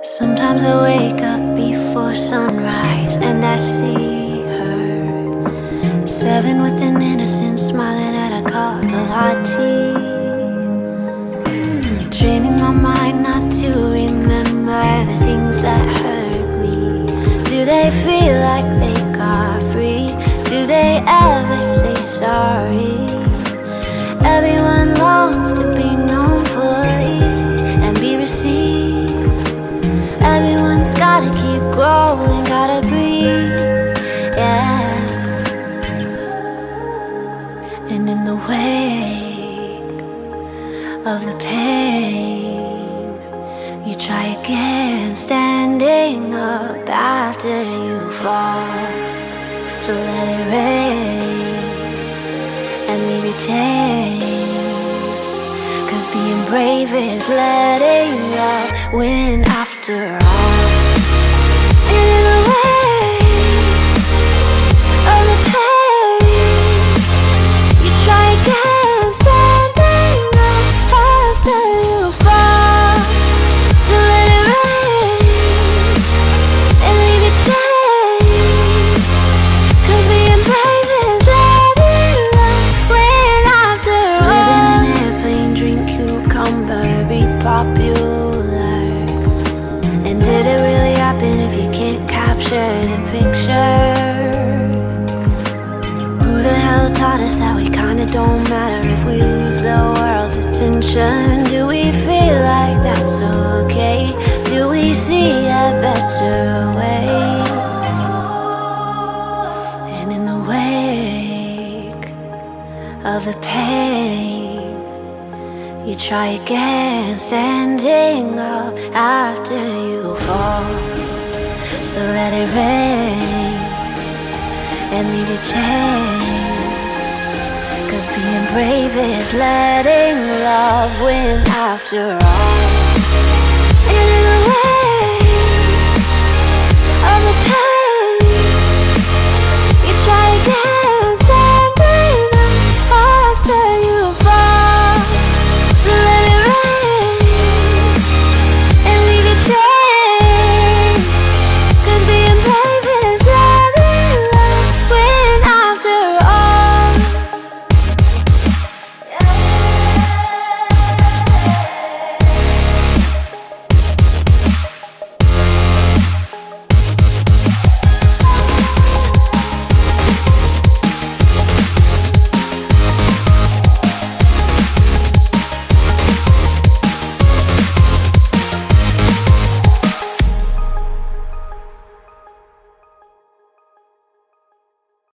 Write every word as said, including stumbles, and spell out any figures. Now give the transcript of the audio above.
Sometimes I wake up before sunrise and I see her, serving with an innocent, smiling at a cocktail hot tea, training my mind not to remember the things that hurt me. Do they feel like they got free? Do they ever say sorry? Everyone longs to be known fully and be received. Everyone's gotta keep growing, gotta breathe, yeah. And in the wake of the pain, you try again, standing up after you fall. So let it rain and leave your chains, 'cause being brave is letting love win after all. In the way of the pain, you try again, standing up after you fall. So let it rain and leave your chains, 'cause being brave is letting love win after all. Living in an airplane, drink cucumber, be popular. And did it really happen if you can't capture the picture? Who the hell taught us that we kinda don't matter if we lose the world's attention? Do we feel like that's okay? Do we see a better way? And in the wake of the pain, you try again, standing up after you fall. So let it rain and leave your chains, 'cause being brave is letting love win after all. In a way